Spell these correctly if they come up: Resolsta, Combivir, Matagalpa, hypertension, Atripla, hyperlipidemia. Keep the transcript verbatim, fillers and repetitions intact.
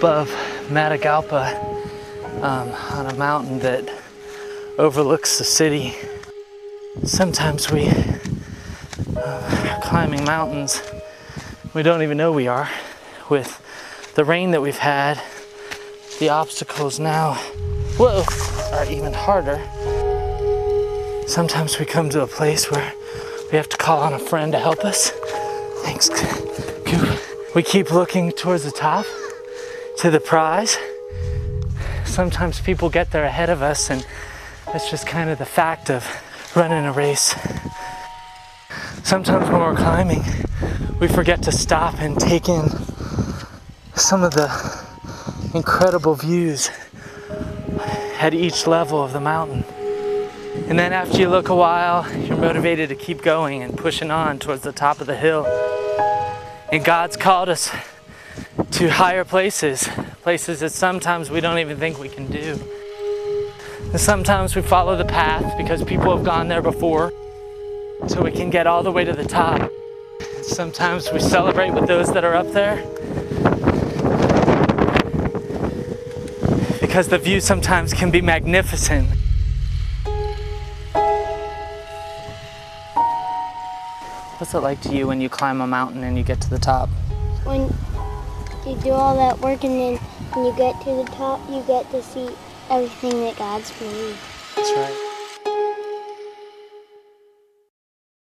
above Matagalpa um, on a mountain that overlooks the city. Sometimes we uh, are climbing mountains we don't even know we are. With the rain that we've had, the obstacles now, whoa, are even harder. Sometimes we come to a place where we have to call on a friend to help us. Thanks. We keep looking towards the top, to the prize. Sometimes people get there ahead of us, and that's just kind of the fact of running a race. Sometimes when we're climbing, we forget to stop and take in some of the incredible views at each level of the mountain. And then after you look a while, you're motivated to keep going and pushing on towards the top of the hill. And God's called us to higher places, places that sometimes we don't even think we can do. And sometimes we follow the path because people have gone there before, so we can get all the way to the top. Sometimes we celebrate with those that are up there, because the view sometimes can be magnificent. What's it like to you when you climb a mountain and you get to the top? When you do all that work and then when you get to the top, you get to see everything that God's made. That's right.